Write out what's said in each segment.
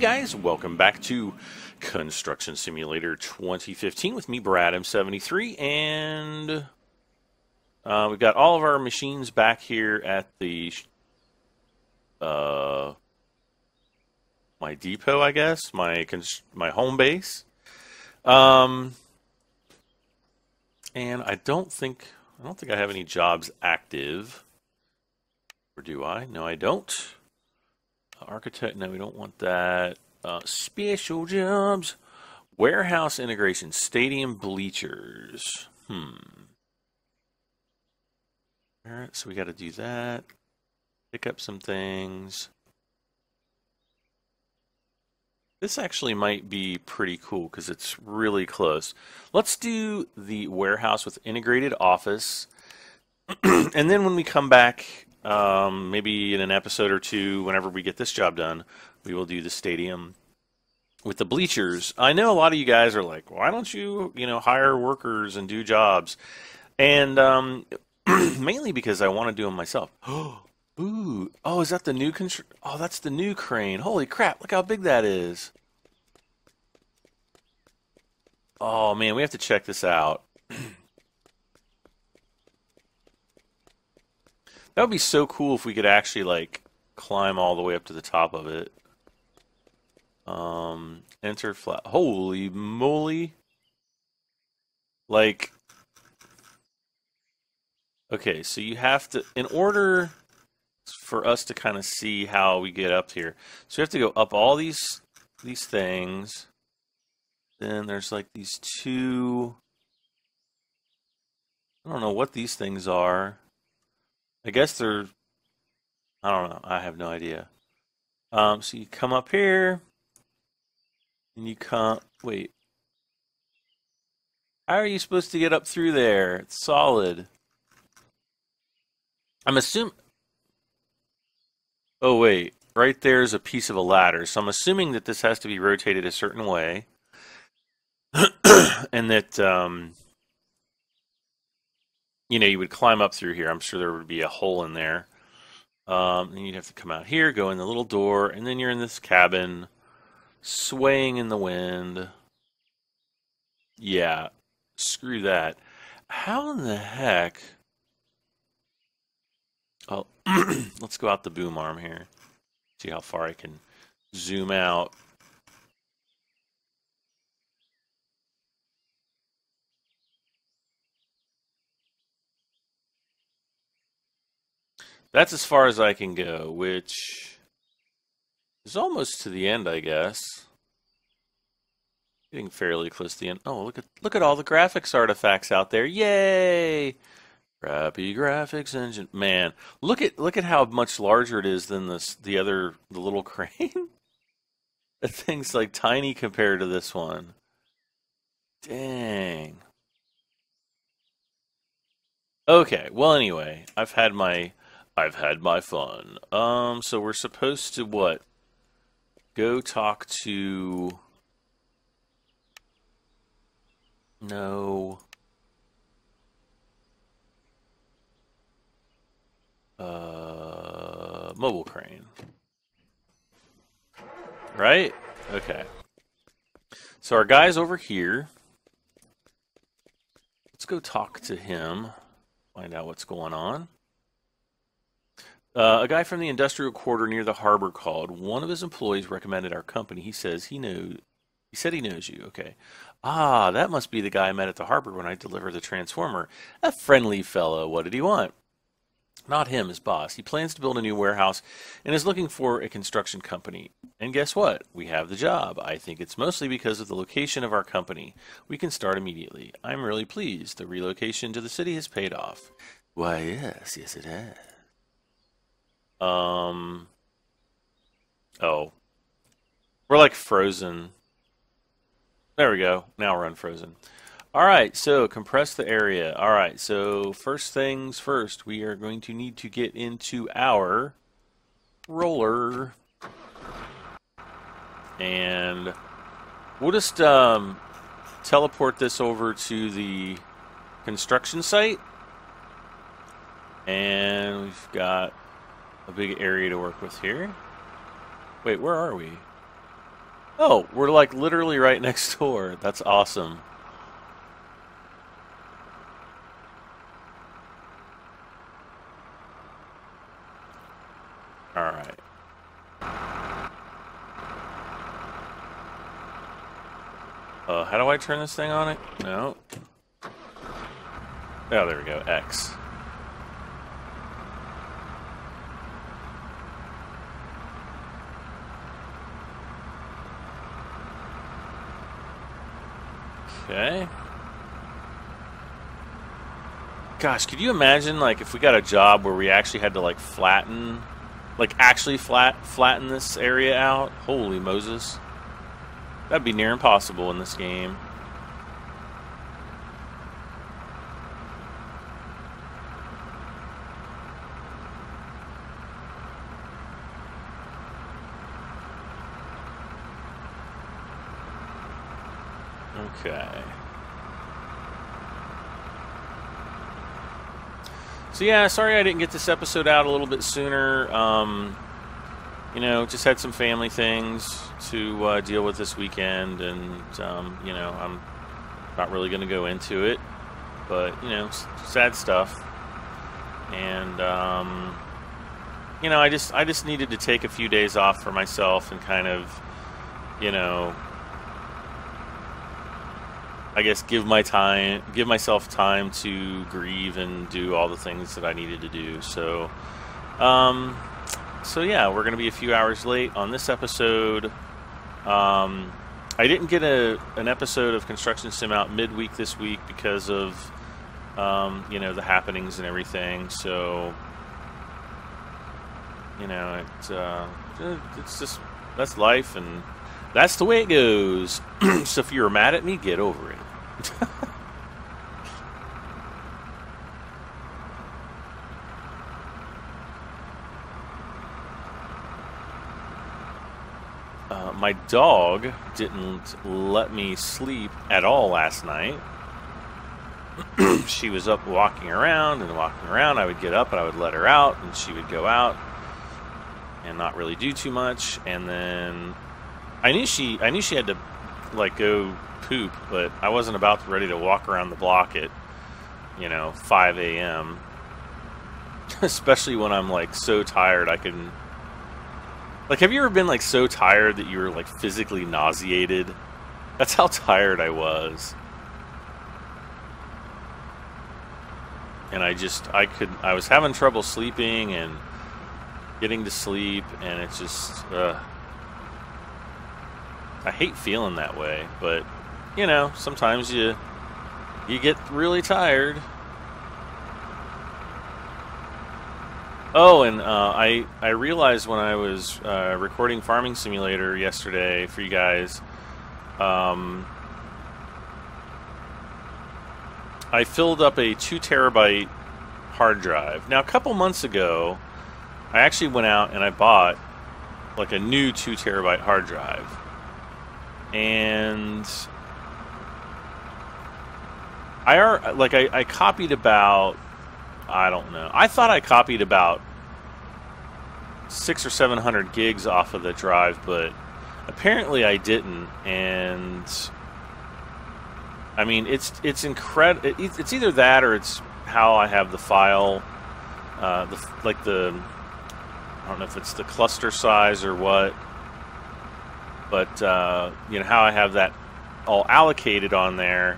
guys, welcome back to Construction Simulator 2015 with me, BradM73, and we've got all of our machines back here at the my depot, I guess, my home base. And I don't think I have any jobs active, or do I? No, I don't. Architect, no, we don't want that. Special jobs. Warehouse integration. Stadium bleachers. All right, so we got to do that. Pick up some things. This actually might be pretty cool because it's really close. Let's do the warehouse with integrated office. And then when we come back, maybe in an episode or two, whenever we get this job done, we will do the stadium with the bleachers. I know a lot of you guys are like, why don't you, hire workers and do jobs? And mainly because I want to do them myself. Ooh, oh, is that the new construction? Oh, that's the new crane. Holy crap, look how big that is. Oh, man, we have to check this out. That would be so cool if we could actually, like, climb all the way up to the top of it. Enter flat. Holy moly. Like, okay, so you have to, in order for us to kind of see how we get up here, so you have to go up all these things. Then there's like these two, I don't know what these things are. I guess they're, I don't know, I have no idea. So you come up here and you come, wait, how are you supposed to get up through there? It's solid. I'm assuming, oh wait, right there's a piece of a ladder. So I'm assuming that this has to be rotated a certain way. And that, you would climb up through here. I'm sure there would be a hole in there. And you'd have to come out here, go in the little door, and then you're in this cabin, swaying in the wind. Yeah, screw that. How in the heck? Oh, let's go out the boom arm here. See how far I can zoom out. That's as far as I can go, which is almost to the end, I guess. Getting fairly close to the end. Oh, look at all the graphics artifacts out there. Yay! Crappy graphics engine. Man, look at how much larger it is than the little crane. That thing's like tiny compared to this one. Dang. Okay, well anyway, I've had my fun. So we're supposed to what? Go talk to... No. Mobile crane. Right? Okay. So our guy's over here. Let's go talk to him. Find out what's going on. A guy from the industrial quarter near the harbor called. One of his employees recommended our company. He says he knows you. Okay. Ah, that must be the guy I met at the harbor when I delivered the transformer. A friendly fellow. What did he want? Not him, his boss. He plans to build a new warehouse and is looking for a construction company. And guess what? We have the job. I think it's mostly because of the location of our company. We can start immediately. I'm really pleased. The relocation to the city has paid off. Why, yes. Yes, it has. Oh, we're like frozen. There we go. Now we're unfrozen. All right. So compress the area. All right. So first things first, we are going to need to get into our roller, and we'll just, teleport this over to the construction site. And we've got a big area to work with here. Wait, where are we? Oh, we're like literally right next door. That's awesome. Alright. How do I turn this thing on it? No. Oh, there we go. X. Okay. Gosh, could you imagine, like, if we got a job where we actually had to, like, flatten... Like, actually flatten this area out? Holy Moses. That'd be near impossible in this game. Okay. So yeah, sorry I didn't get this episode out a little bit sooner. You know, just had some family things to deal with this weekend, and you know, I'm not really going to go into it, but you know, sad stuff. And you know, I just needed to take a few days off for myself and kind of, you know, I guess give myself time to grieve and do all the things that I needed to do. So, so yeah, we're going to be a few hours late on this episode. I didn't get an episode of Construction Sim out midweek this week because of, you know, the happenings and everything. So, you know, it's just, that's life, and that's the way it goes. So if you were mad at me, get over it. My dog didn't let me sleep at all last night. She was up walking around and walking around. I would get up and I would let her out, and she would go out and not really do too much. And then I knew she had to, like, go poop, but I wasn't about to ready to walk around the block at, you know, 5 a.m. Especially when I'm, like, so tired I can... Like, have you ever been, like, so tired that you were, like, physically nauseated? That's how tired I was. And I was having trouble sleeping and getting to sleep, and it's just, I hate feeling that way, but, you know, sometimes you get really tired. Oh, and I realized when I was recording Farming Simulator yesterday for you guys, I filled up a 2 terabyte hard drive. Now, a couple months ago, I actually went out and I bought, like, a new 2 terabyte hard drive. And I copied about, I don't know, I thought I copied about 600 or 700 gigs off of the drive, but apparently I didn't. And I mean, it's incredible. It's either that or it's how I have the file, I don't know if it's the cluster size or what. But, you know, how I have that all allocated on there,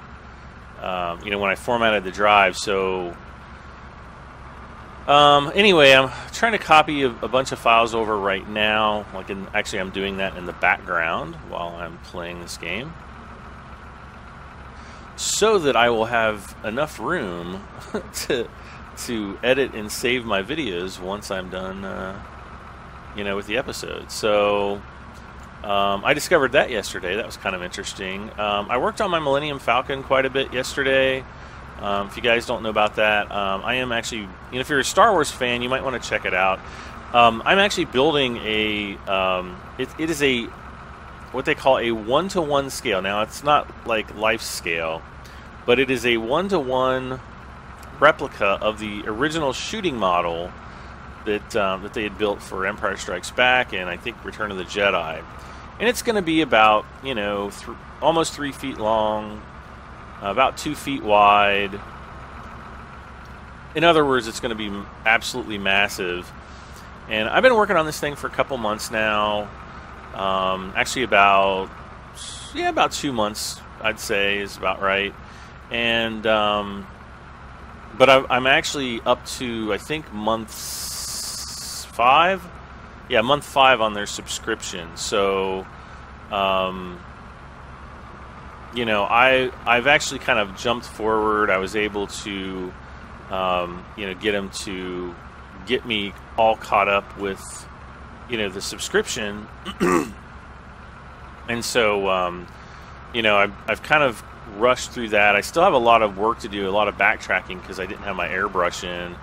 you know, when I formatted the drive. So, anyway, I'm trying to copy a bunch of files over right now. Like, actually, I'm doing that in the background while I'm playing this game, so that I will have enough room to edit and save my videos once I'm done, you know, with the episode. So... I discovered that yesterday. That was kind of interesting. I worked on my Millennium Falcon quite a bit yesterday. If you guys don't know about that, I am actually, you know, if you're a Star Wars fan, you might want to check it out. I'm actually building a, it is a, what they call a 1-to-1 scale. Now, it's not like life scale, but it is a 1-to-1 replica of the original shooting model that they had built for Empire Strikes Back and I think Return of the Jedi. And it's going to be about, you know, almost 3 feet long, about 2 feet wide. In other words, it's going to be absolutely massive. And I've been working on this thing for a couple months now. Actually about 2 months, I'd say, is about right. And but I'm actually up to, I think, month 5. Yeah, month 5 on their subscription. So you know, I've actually kind of jumped forward. I was able to you know, get them to get me all caught up with, you know, the subscription. And so you know, I've kind of rushed through that. I still have a lot of work to do, a lot of backtracking, because I didn't have my airbrush in.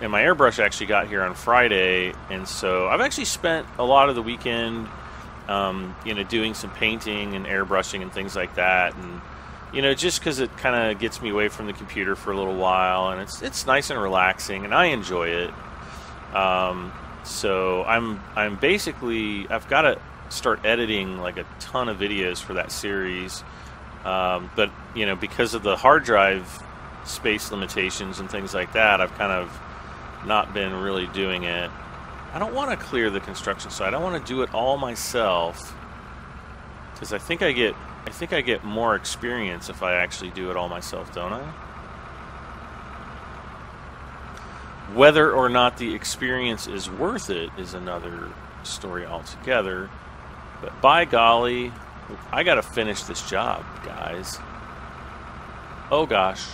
And my airbrush actually got here on Friday, and so I've actually spent a lot of the weekend, you know, doing some painting and airbrushing and things like that. And you know, just because it kind of gets me away from the computer for a little while, and it's nice and relaxing, and I enjoy it. So I'm basically, I've got to start editing like a ton of videos for that series, but you know, because of the hard drive space limitations and things like that, I've kind of not been really doing it. I don't want to clear the construction site. I want to do it all myself, because I think I get more experience if I actually do it all myself, don't I? Whether or not the experience is worth it is another story altogether, but by golly, I gotta finish this job, guys. Oh gosh.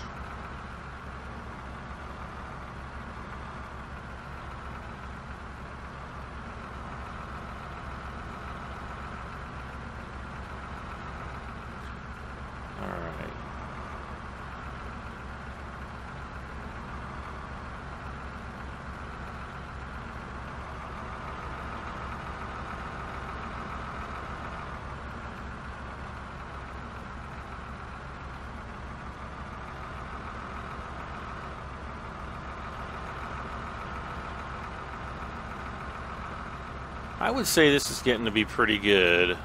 I would say this is getting to be pretty good,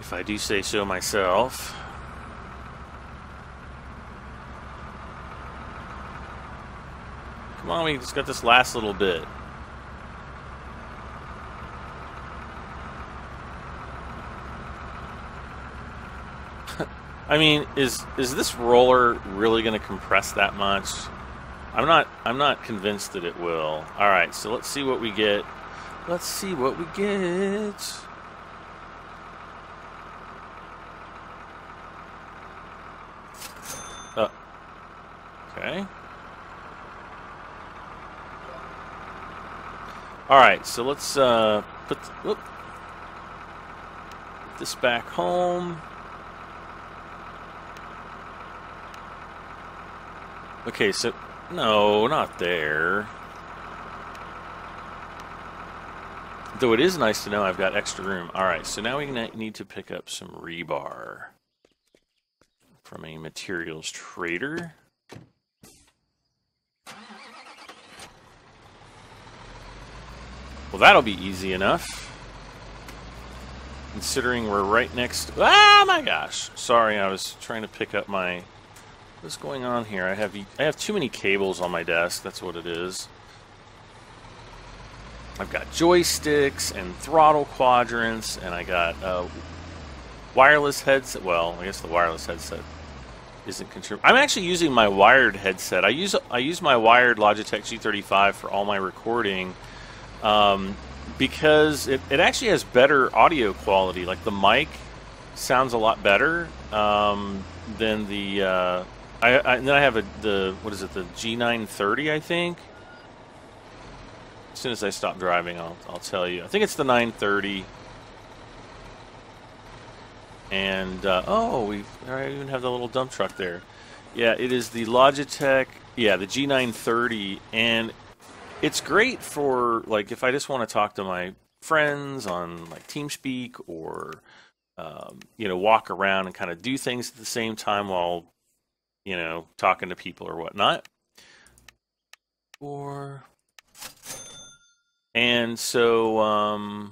if I do say so myself. Come on, we just got this last little bit. I mean, is this roller really going to compress that much? I'm not convinced that it will. All right, so let's see what we get. Let's see what we get. Okay. All right, so let's put this back home. Okay, so. No, not there. Though it is nice to know I've got extra room. Alright, so now we need to pick up some rebar from a materials trader. Well, that'll be easy enough, considering we're right next... Ah, my gosh! Sorry, I was trying to pick up my... What's going on here? I have too many cables on my desk. That's what it is. I've got joysticks and throttle quadrants, and I got wireless headset. Well, I guess the wireless headset isn't contributing. I'm actually using my wired headset. I use my wired Logitech G35 for all my recording, because it actually has better audio quality. Like the mic sounds a lot better than the. And then I have the G930, I think. As soon as I stop driving, I'll tell you. I think it's the 930. And oh, I even have the little dump truck there. Yeah, it is the Logitech. Yeah, the G930, and it's great for, like, if I just want to talk to my friends on like TeamSpeak, or you know, walk around and kind of do things at the same time while, you know, talking to people or whatnot. And so,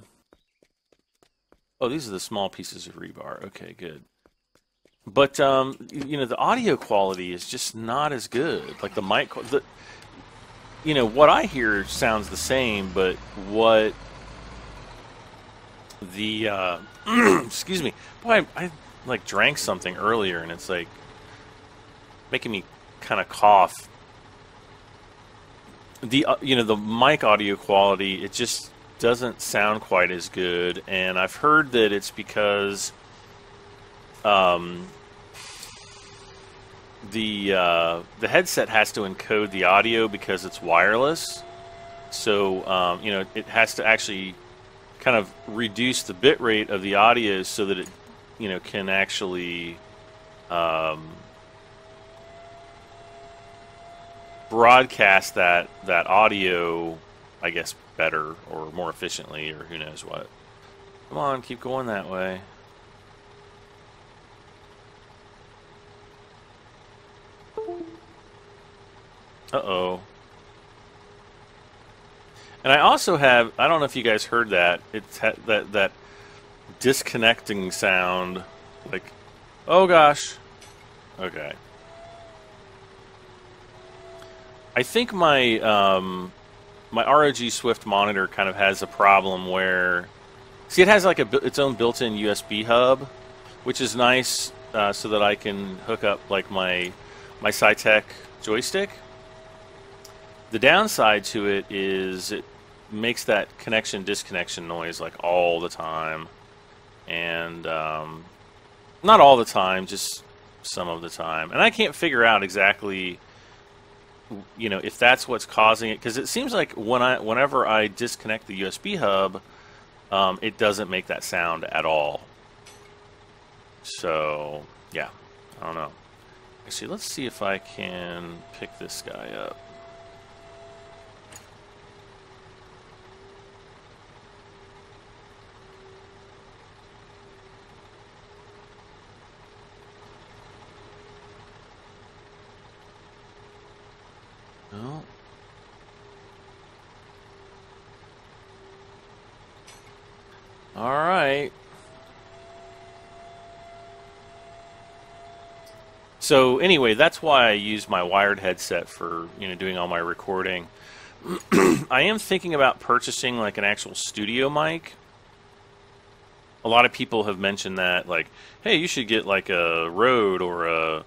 Oh, these are the small pieces of rebar. Okay, good. But you know, the audio quality is just not as good. Like the mic, you know, what I hear sounds the same, but what the excuse me, boy, I like drank something earlier, and it's like making me kind of cough. The you know, the mic audio quality, it just doesn't sound quite as good, and I've heard that it's because the headset has to encode the audio because it's wireless, so you know, it has to actually kind of reduce the bit rate of the audio so that it, you know, can actually broadcast that audio, I guess, better or more efficiently, or who knows what. Come on, keep going that way. Uh-oh. And I also have, I don't know if you guys heard that, it's that disconnecting sound, like, oh gosh. Okay. I think my my ROG Swift monitor kind of has a problem where, see, it has like its own built-in USB hub, which is nice, so that I can hook up like my Saitek joystick. The downside to it is it makes that connection-disconnection noise like all the time, and not all the time, just some of the time, and I can't figure out exactly, you know, if that's what's causing it, because it seems like whenever I disconnect the USB hub, it doesn't make that sound at all. So yeah, I don't know. Actually, let's see if I can pick this guy up. No. All right. So anyway, that's why I use my wired headset for, you know, doing all my recording. I am thinking about purchasing like an actual studio mic. A lot of people have mentioned that, like, hey, you should get like a Rode or a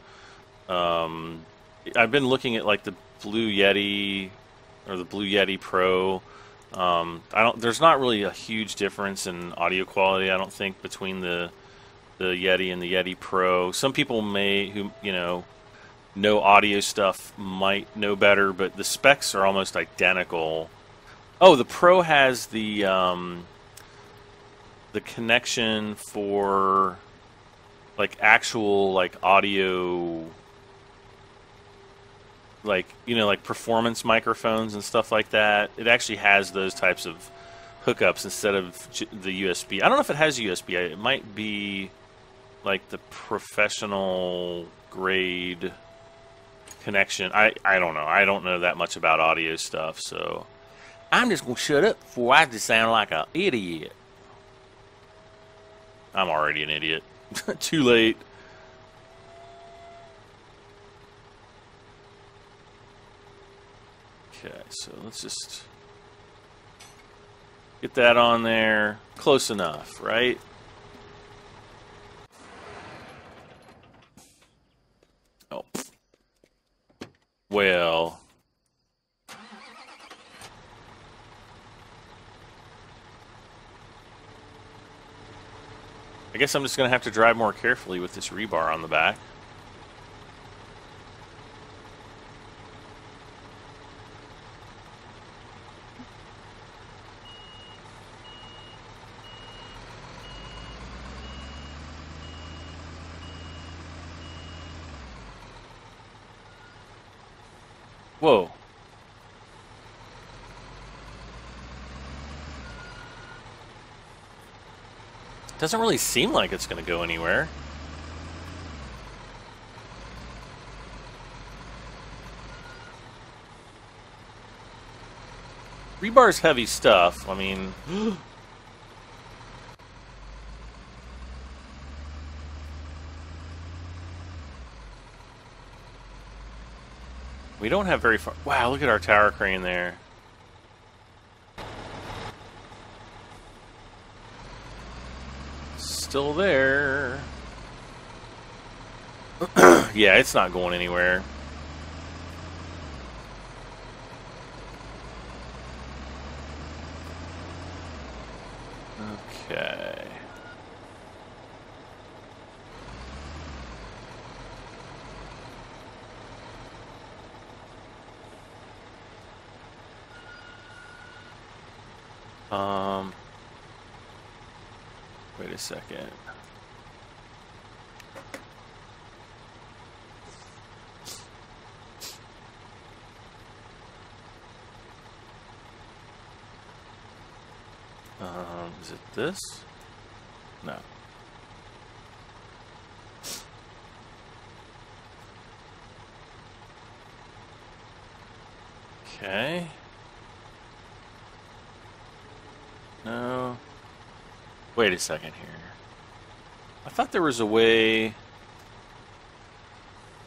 I've been looking at like the Blue Yeti or the Blue Yeti Pro. I don't. There's not really a huge difference in audio quality, I don't think, between the Yeti and the Yeti Pro. Some people may, who, you know audio stuff, might know better, but the specs are almost identical. Oh, the Pro has the connection for like actual like audio, like, you know, like performance microphones and stuff like that. It actually has those types of hookups instead of the USB. I don't know if it has USB. It might be like the professional grade connection. I don't know. I don't know that much about audio stuff, so I'm just gonna shut up before I just sound like an idiot. I'm already an idiot. Too late. Okay, so let's just get that on there. Close enough, right? Oh. Well. I guess I'm just going to have to drive more carefully with this rebar on the back. Whoa. Doesn't really seem like it's going to go anywhere. Rebar's heavy stuff. I mean... We don't have very far. Wow, look at our tower crane there. Still there. Yeah, it's not going anywhere. Okay. Wait a second. Is it this? No. Okay. No. Wait a second here. I thought there was a way.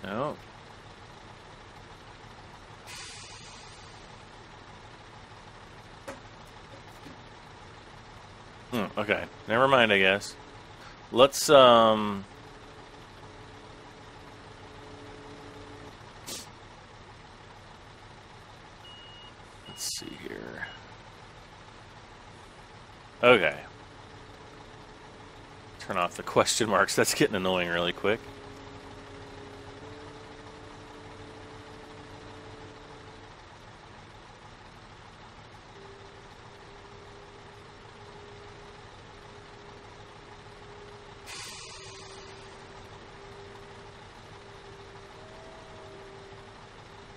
No. Okay, never mind, I guess. Let's, let's see here. Okay. Turn off the question marks. That's getting annoying really quick.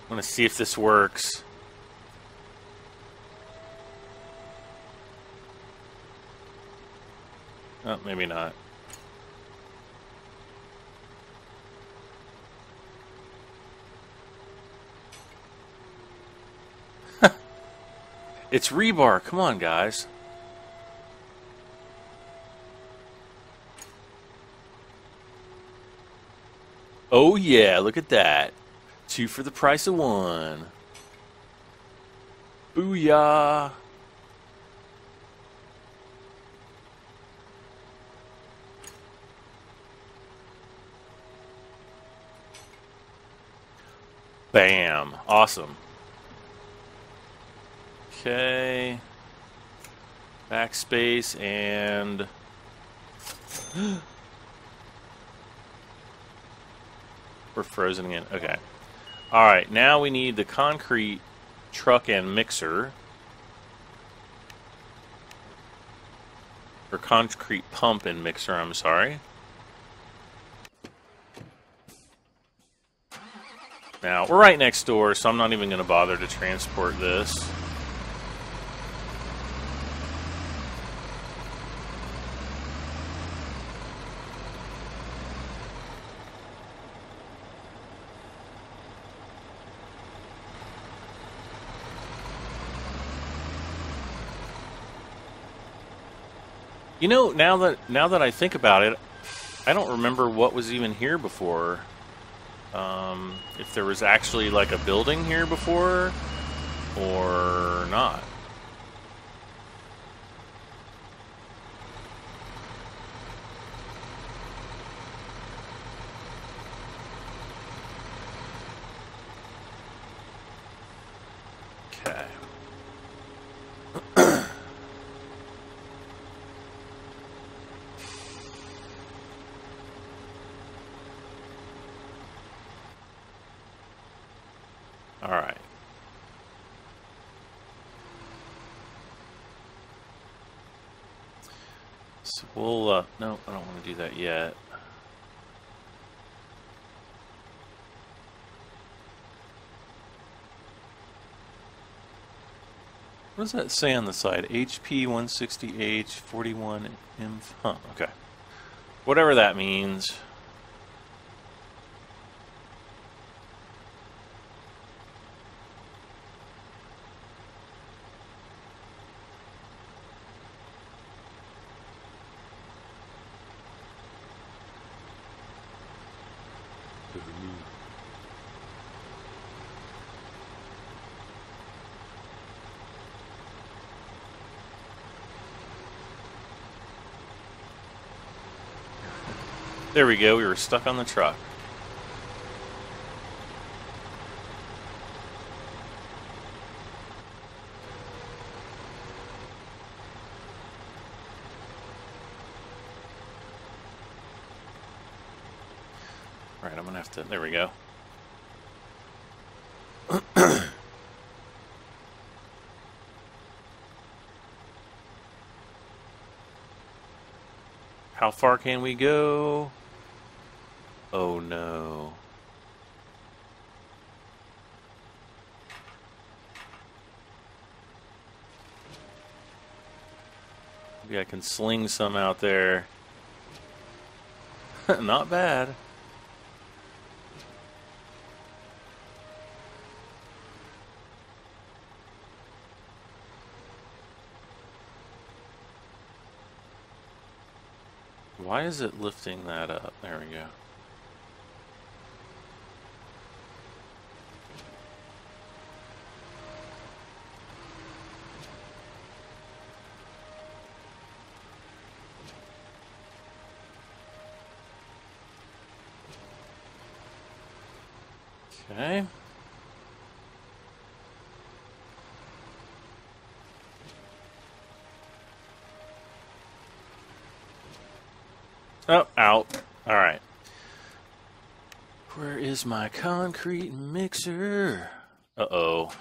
I'm gonna see if this works. Oh, maybe not. It's rebar, come on guys. Oh yeah, look at that. 2 for the price of 1. Booyah! Bam! Awesome. Okay. Backspace and... We're frozen again. Okay. Alright, now we need the concrete truck and mixer. Or concrete pump and mixer, I'm sorry. Now, we're right next door, so I'm not even going to bother to transport this. You know, now that I think about it, I don't remember what was even here before. If there was actually like a building here before, or not. We'll, no, I don't want to do that yet. What does that say on the side? HP 160H 41 M. Huh, okay. Whatever that means. There we go, we were stuck on the truck. Alright, I'm gonna have to, there we go. How far can we go? Oh no. Maybe I can sling some out there. Not bad. Why is it lifting that up? There we go. Okay. Oh, out. All right. Where is my concrete mixer? Uh-oh. Are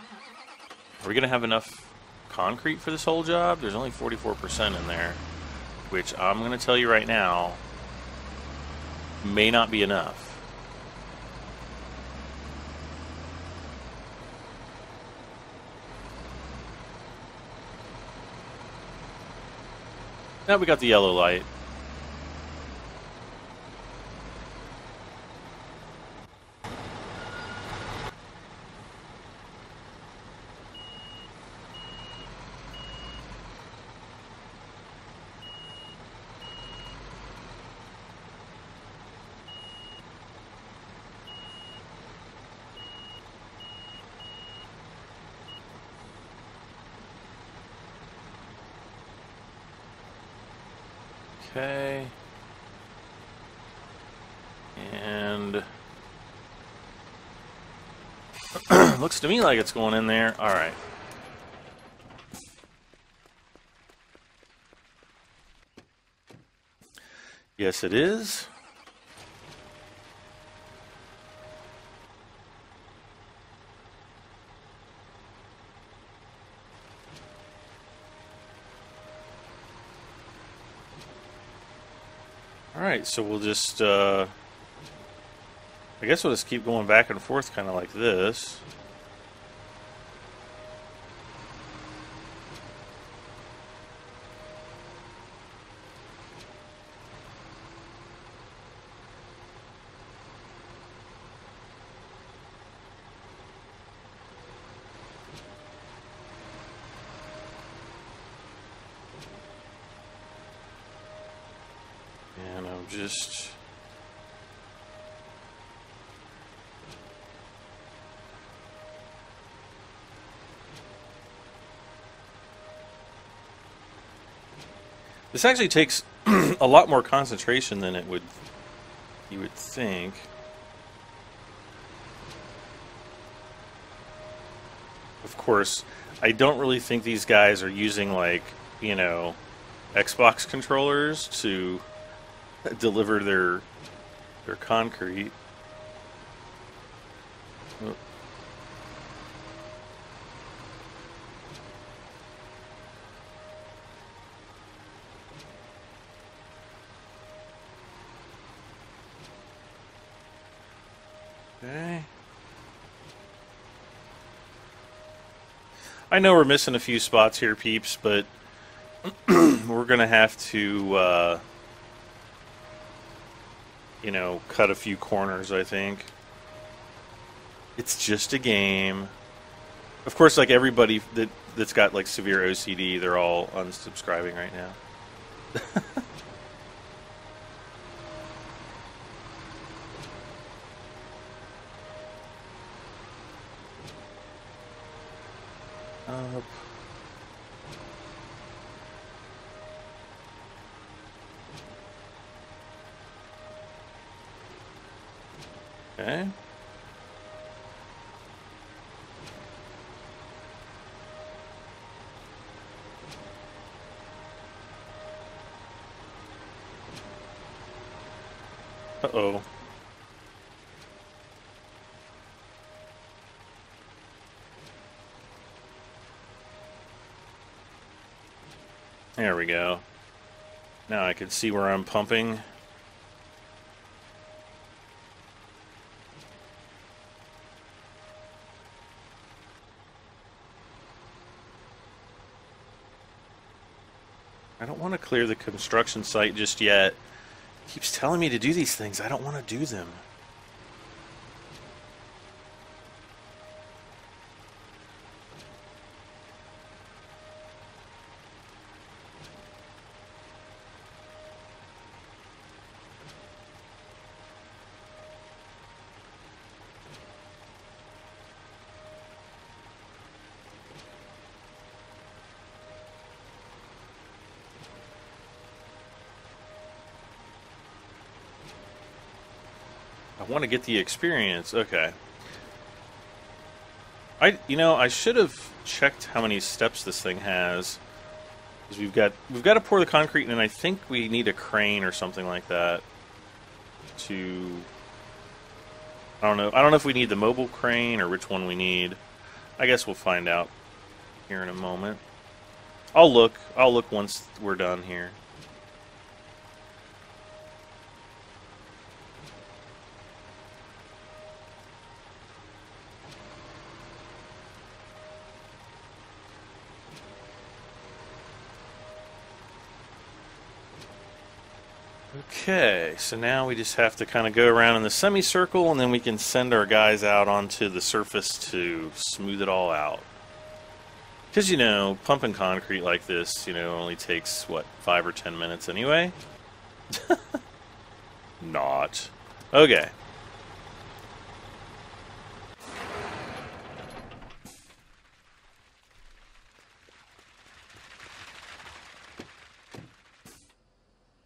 we going to have enough concrete for this whole job? There's only 44% in there, which I'm going to tell you right now may not be enough. Now we got the yellow light. Okay, and looks to me like it's going in there. All right. Yes, it is. Alright, so we'll just, I guess we'll just keep going back and forth kind of like this. Just this actually takes a lot more concentration than it would you would think. Of course, I don't really think these guys are using, like, you know, Xbox controllers to deliver their concrete. Oh. Okay. I know we're missing a few spots here, peeps, but we're gonna have to you know, cut a few corners, I think. It's just a game. Of course, like everybody that's got like severe OCD, they're all unsubscribing right now. Okay. Uh-oh. There we go. Now I can see where I'm pumping. I don't want to clear the construction site just yet. It keeps telling me to do these things. I don't want to do them. I want to get the experience. Okay. I should have checked how many steps this thing has, because we've got to pour the concrete, and I think we need a crane or something like that. I don't know if we need the mobile crane or which one we need. I guess we'll find out here in a moment. I'll look once we're done here. Okay, so now we just have to kind of go around in the semicircle, and then we can send our guys out onto the surface to smooth it all out. Because, you know, pumping concrete like this, you know, only takes, what, 5 or 10 minutes anyway? Not. Okay.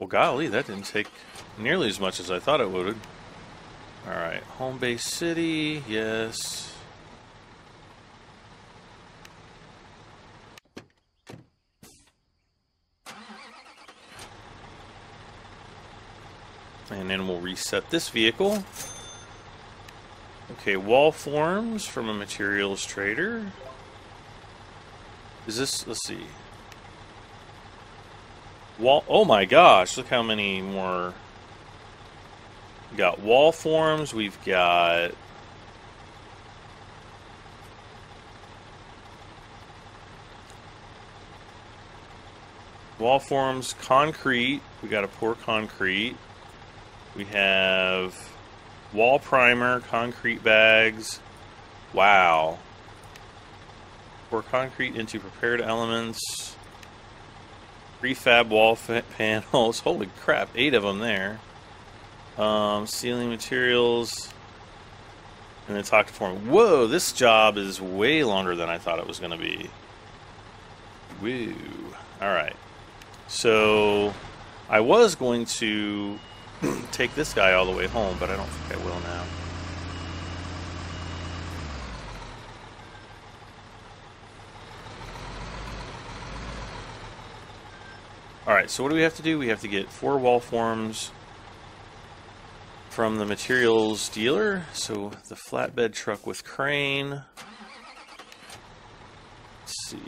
Golly, that didn't take nearly as much as I thought it would. Alright, home base city, yes. And then we'll reset this vehicle. Okay, wall forms from a materials trader. Is this, let's see. Wall, oh my gosh, look how many more. We got wall forms, we've got wall forms, concrete, we got to pour concrete. We have wall primer, concrete bags. Wow. Pour concrete into prepared elements. Prefab wall panels. Holy crap, 8 of them there. Ceiling materials. And then talk to form. Whoa, this job is way longer than I thought it was going to be. Woo. Alright. So, I was going to take this guy all the way home, but I don't think I will now. Alright, so what do we have to do? We have to get 4 wall forms from the materials dealer. So the flatbed truck with crane. Let's see.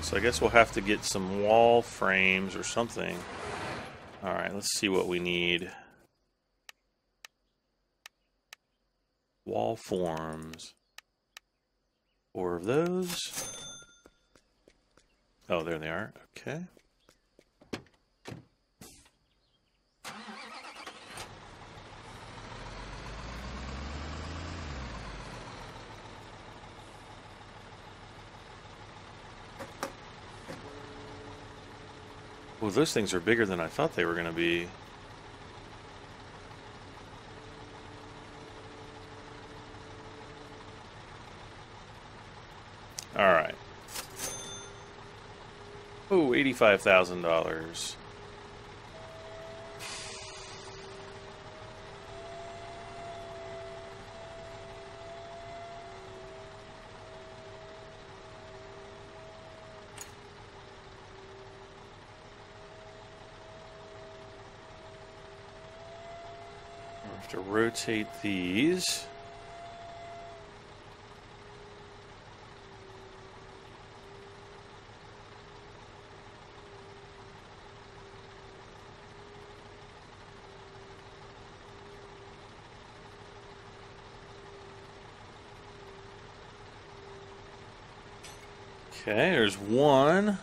So I guess we'll have to get some wall frames or something. Alright, let's see what we need. Wall forms. 4 of those. Oh, there they are. Okay. Well, those things are bigger than I thought they were going to be. Oh, $85,000. I have to rotate these. Okay, there's one.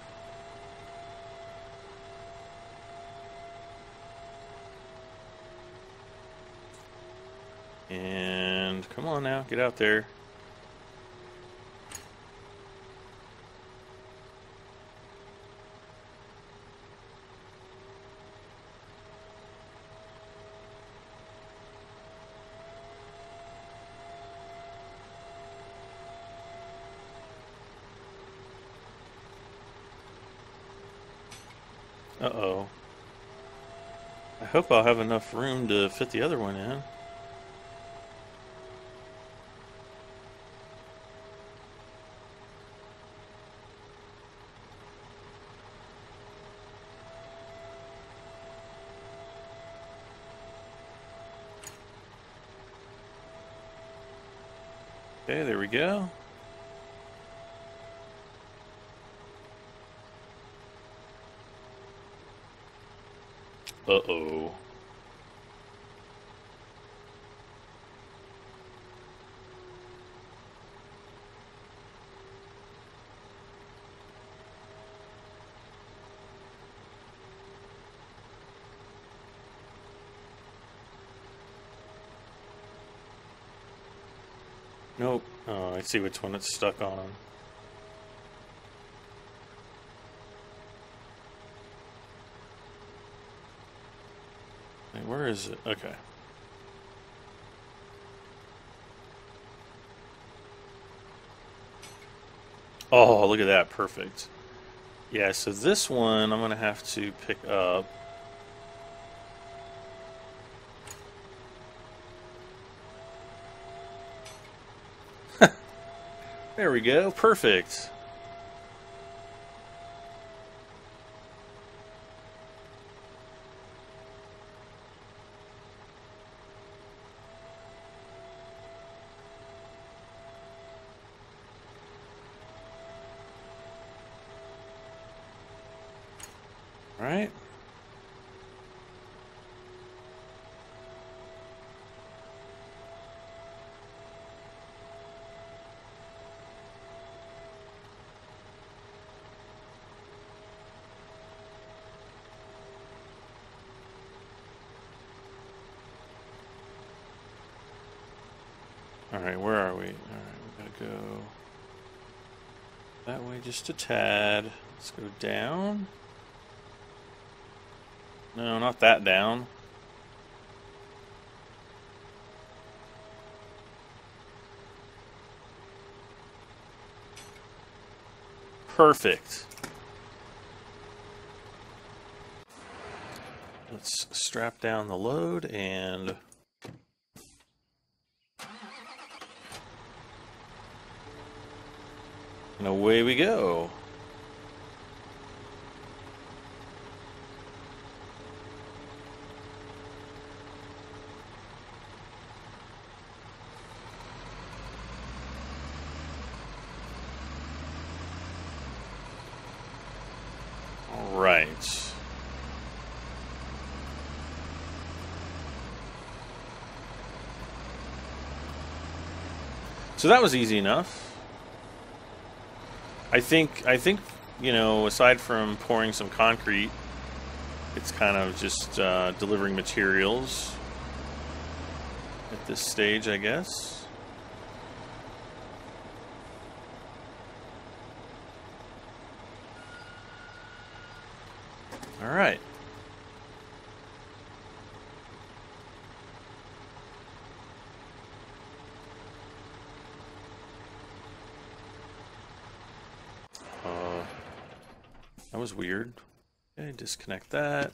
And come on now, get out there. Uh-oh. I hope I'll have enough room to fit the other one in. Okay, there we go. Uh-oh. Nope. Oh, I see which one it's stuck on. Where is it? Okay. Oh, look at that. Perfect. Yeah, so this one I'm going to have to pick up. There we go. Perfect. Right? All right, where are we? All right, we gotta go that way just a tad. Let's go down. No, not that down. Perfect. Let's strap down the load and... and away we go. Right. So that was easy enough. I think, you know, aside from pouring some concrete, it's kind of just delivering materials at this stage, I guess. All right. That was weird. Okay, disconnect that.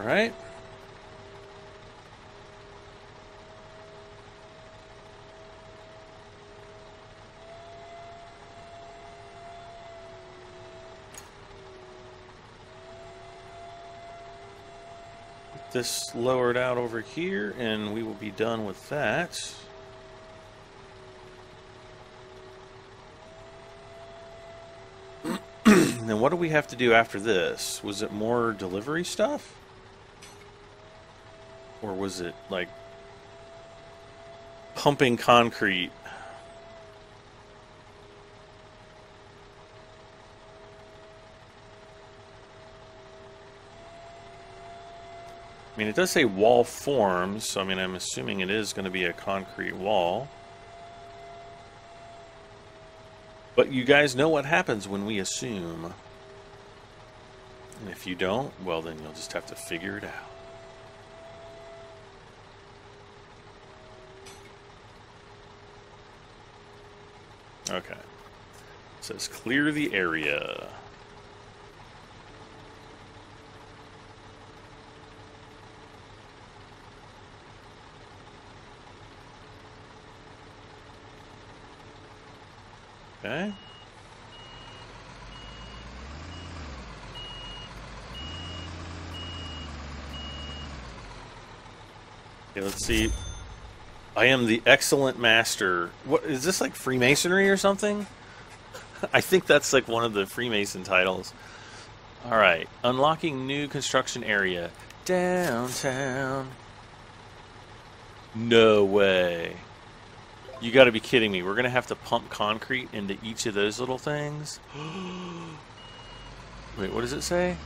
All right. Get this lowered out over here, and we will be done with that. And then what do we have to do after this? Was it more delivery stuff? Or was it like pumping concrete? I mean, it does say wall forms, so I mean, I'm assuming it is going to be a concrete wall. But you guys know what happens when we assume. And if you don't, well, then you'll just have to figure it out. Okay, it says clear the area. Okay. Okay, let's see. I am the excellent master. What is this, like Freemasonry or something? I think that's like one of the Freemason titles. All right, unlocking new construction area downtown. No way. You got to be kidding me. We're gonna have to pump concrete into each of those little things. Wait, what does it say?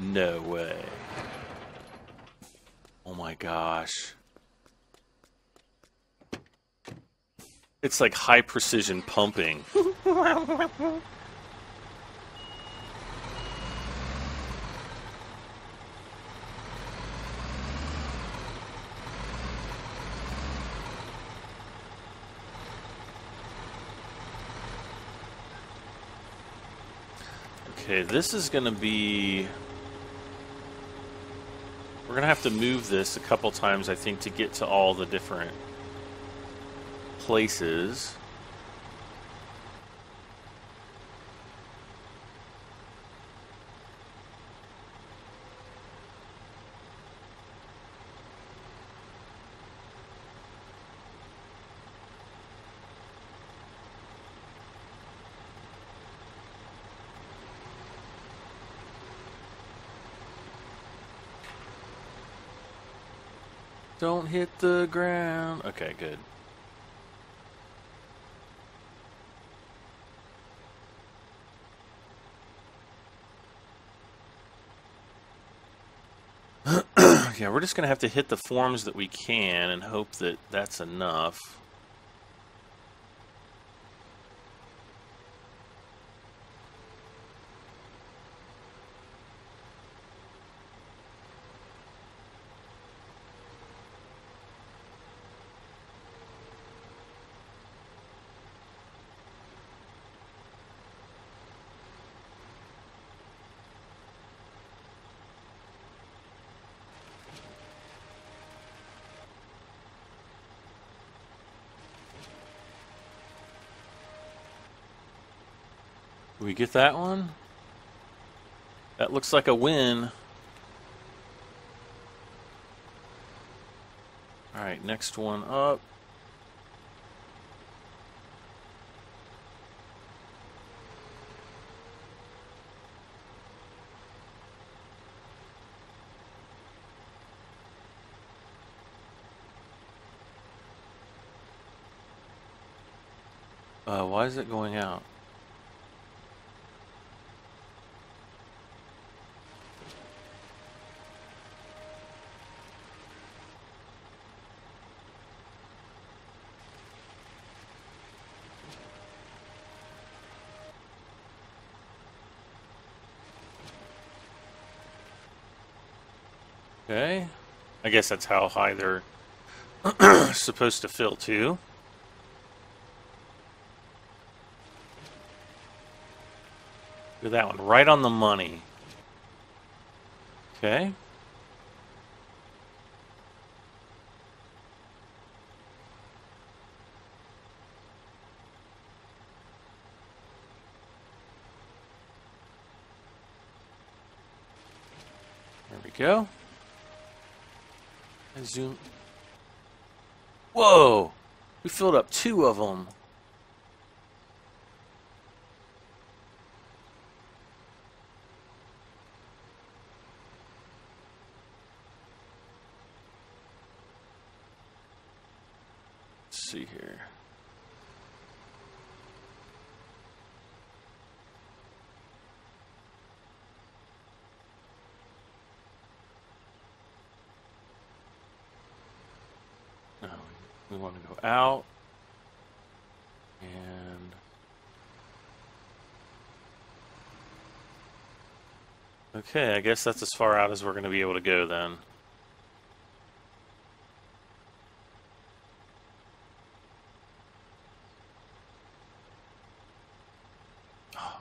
No way. Oh my gosh. It's like high precision pumping. Okay, this is gonna be... We're going to have to move this a couple times, I think, to get to all the different places. Don't hit the ground. Okay, good. Yeah, we're just going to have to hit the forms that we can and hope that that's enough. We get that one? That looks like a win. All right, next one up. Why is it going out? Okay. I guess that's how high they're supposed to fill too. Look at that one, right on the money. Okay. There we go. And zoom. Whoa! We filled up two of them. See here. Now we want to go out and okay, I guess that's as far out as we're going to be able to go then.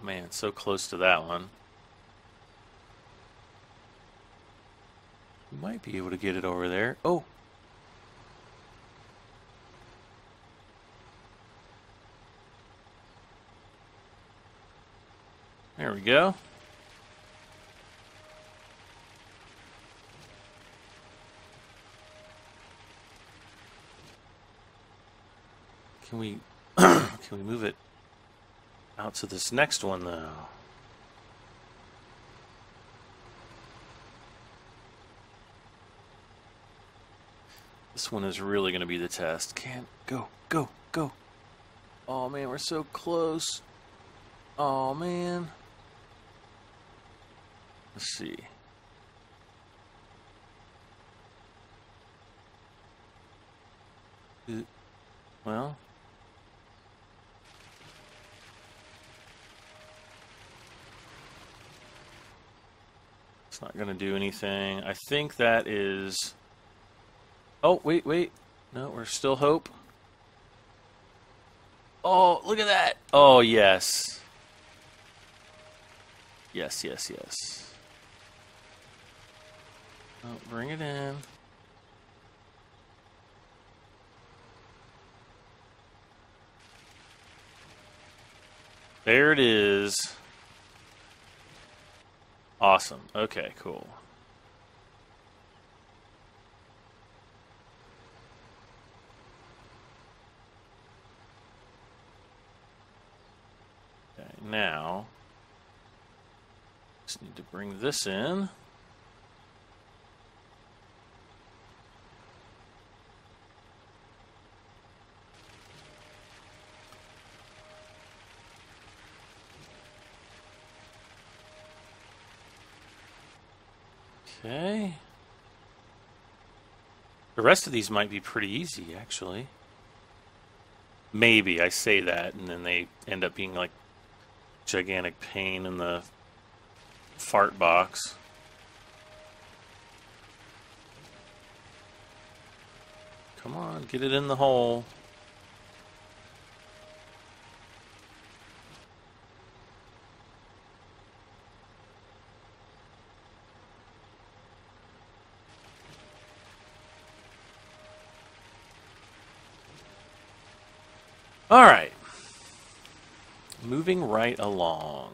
Man, so close to that one. We might be able to get it over there. Oh! There we go. Can we can we move it out to this next one, though? This one is really going to be the test. Can't go, go, go. Oh, man, we're so close. Oh, man. Let's see. Well... it's not going to do anything. I think that is... oh, wait, wait. No, we're still hope. Oh, look at that. Oh, yes. Yes, yes, yes. Oh, bring it in. There it is. Awesome. Okay, cool. Okay, now just need to bring this in. Okay. The rest of these might be pretty easy, actually. Maybe I say that, and then they end up being like gigantic pain in the fart box. Come on, get it in the hole. All right, moving right along.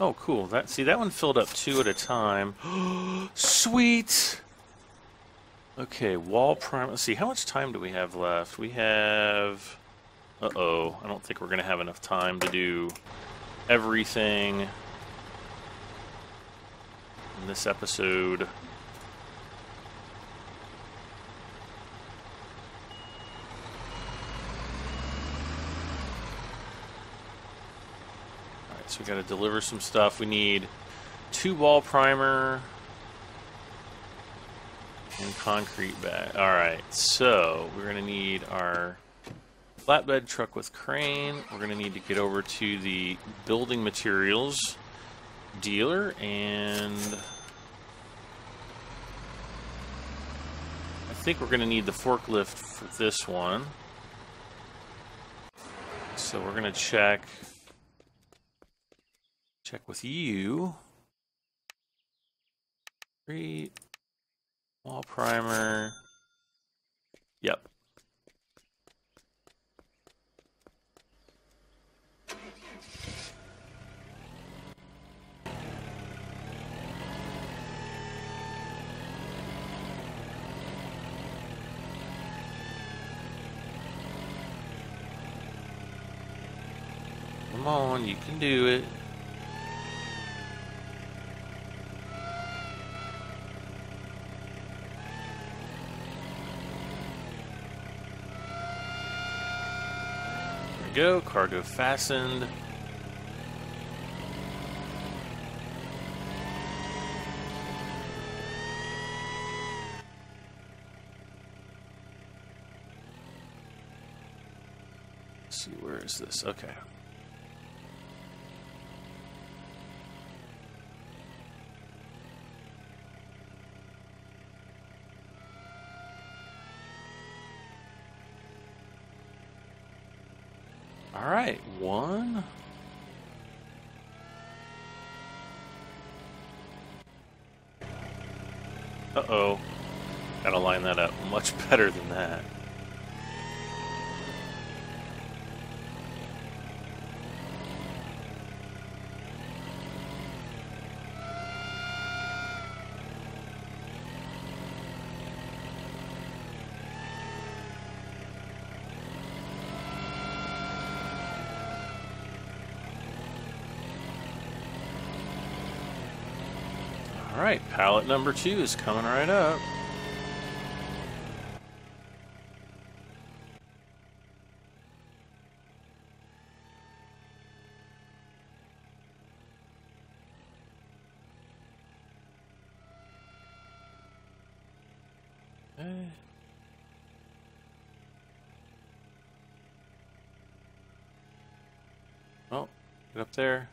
Oh, cool. That, see, that one filled up two at a time. Sweet! Okay, wall primer. Let's see, how much time do we have left? We have... Uh-oh. I don't think we're going to have enough time to do everything in this episode. So we got to deliver some stuff. We need 2 wall primer and concrete bag. Alright, so we're going to need our flatbed truck with crane. We're going to need to get over to the building materials dealer, and I think we're going to need the forklift for this one. So we're going to check with you. Concrete, wall primer. Yep. Come on, you can do it. Go, cargo fastened. Let's see, where is this? Okay. Alright, one. Uh-oh. Gotta line that up much better than that. Alright, pallet number 2 is coming right up. Oh, get up there.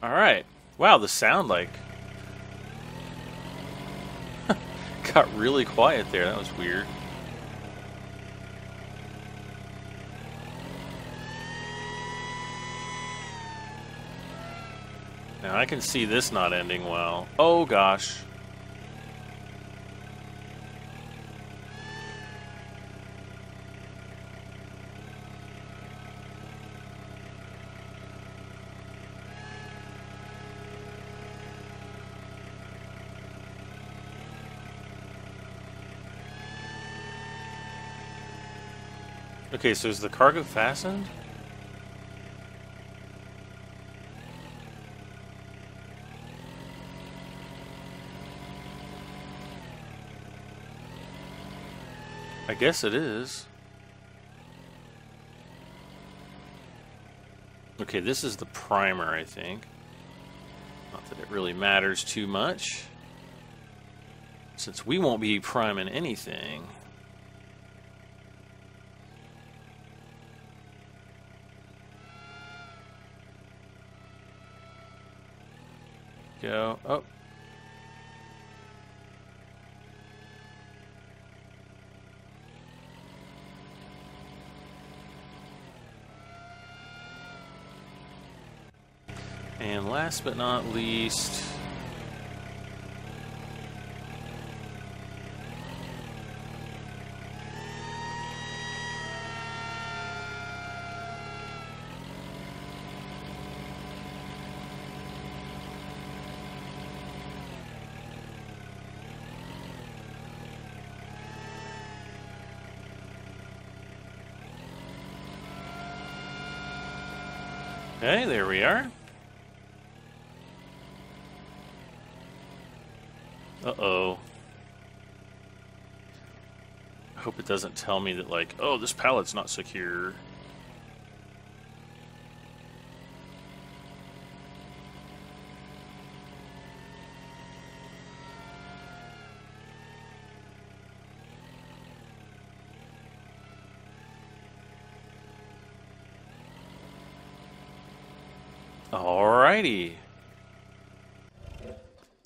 Alright. Wow, the sound, like, got really quiet there. That was weird. Now I can see this not ending well. Oh, gosh. Okay, so is the cargo fastened? I guess it is. Okay, this is the primer, I think. Not that it really matters too much, since we won't be priming anything. Go. Oh. And last but not least, Okay, there we are. Uh-oh. I hope it doesn't tell me that, like, oh, this pallet's not secure. Alrighty.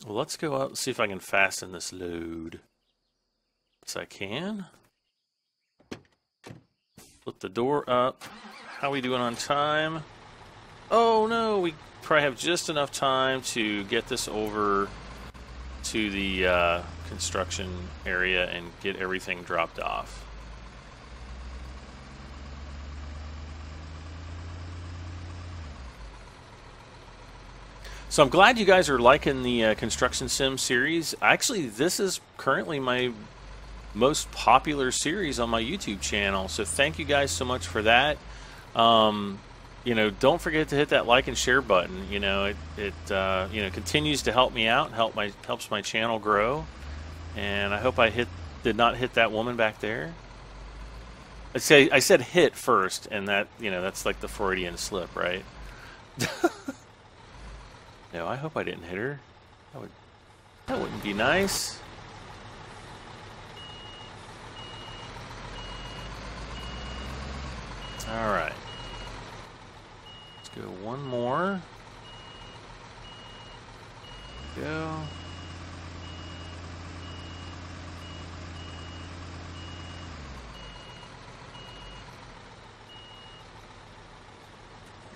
Well, let's go out and see if I can fasten this load. Yes, I can. Flip the door up. How we doing on time? Oh no, we probably have just enough time to get this over to the construction area and get everything dropped off. So I'm glad you guys are liking the Construction Sim series. Actually, this is currently my most popular series on my YouTube channel. So thank you guys so much for that. You know, don't forget to hit that like and share button. You know, it you know, continues to help me out, helps my channel grow. And I hope I did not hit that woman back there. I said hit first, and that, you know, that's like the Freudian slip, right? No, I hope I didn't hit her. That wouldn't be nice. Alright. Let's go one more. Go.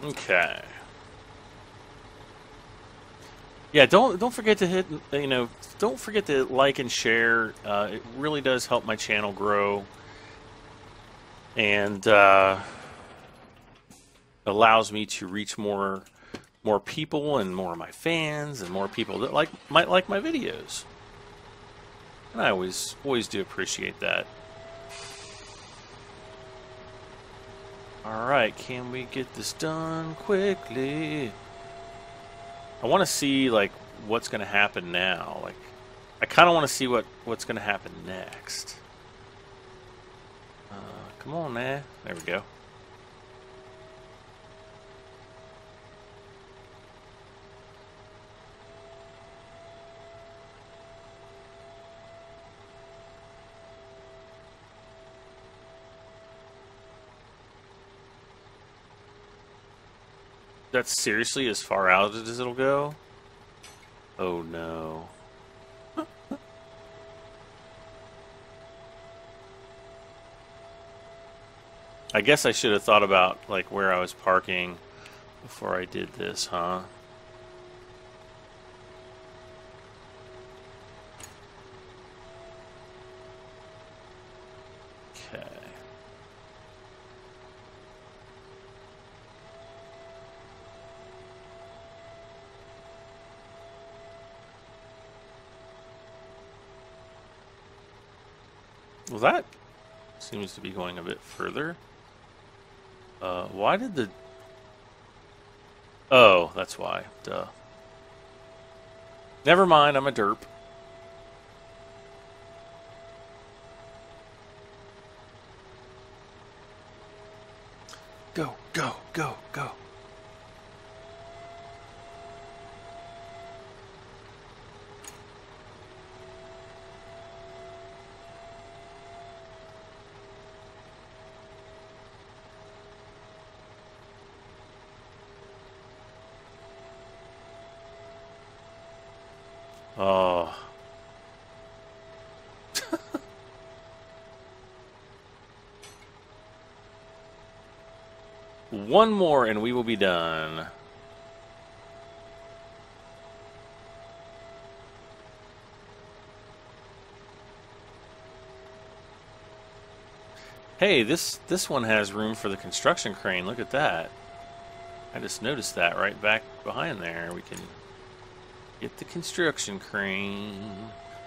Okay. Yeah, don't forget to hit, you know, don't forget to like and share. It really does help my channel grow, and allows me to reach more people and more of my fans and more people that might like my videos. And I always do appreciate that. All right, can we get this done quickly? I want to see, like, what's going to happen now. Like, I kind of want to see what's going to happen next. Come on, man. There we go. That's seriously as far out as it'll go? Oh no. I guess I should have thought about, like, where I was parking before I did this, huh? Well, that seems to be going a bit further. Why did the... Oh, that's why. Duh. Never mind, I'm a derp. Go, go, go, go. Oh. One more and we will be done. Hey, this one has room for the construction crane. Look at that. I just noticed that right back behind there. We can get the construction crane.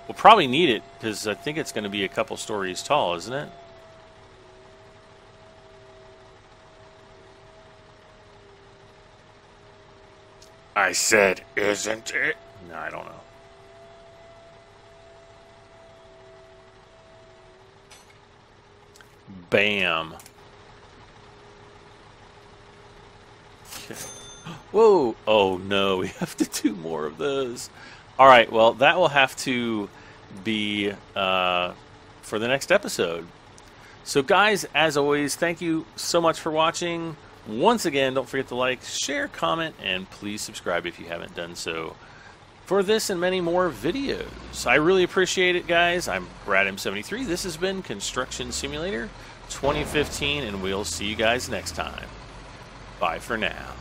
We'll probably need it because I think it's going to be a couple stories tall, isn't it? I said, isn't it? No, I don't know. Bam. Whoa. Oh, no. We have to do more of those. All right. Well, that will have to be for the next episode. So, guys, as always, thank you so much for watching. Once again, don't forget to like, share, comment, and please subscribe if you haven't done so for this and many more videos. I really appreciate it, guys. I'm BradM73. This has been Construction Simulator 2015, and we'll see you guys next time. Bye for now.